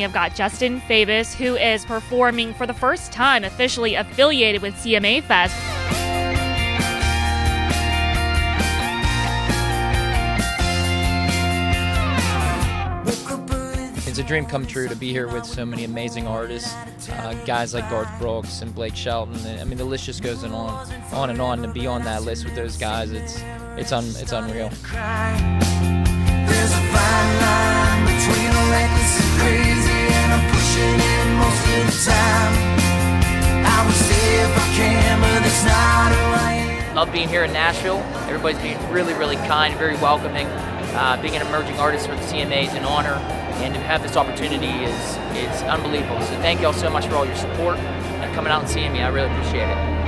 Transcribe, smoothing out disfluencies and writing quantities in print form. me, I've got Justin Fabus, who is performing for the first time officially affiliated with CMA Fest. It's a dream come true to be here with so many amazing artists, guys like Garth Brooks and Blake Shelton. I mean, the list just goes on and on. To be on that list with those guys, it's unreal. Love being here in Nashville. Everybody's being really, really kind, very welcoming. Being an emerging artist for the CMA is an honor, and to have this opportunity is unbelievable. So thank y'all so much for all your support and coming out and seeing me. I really appreciate it.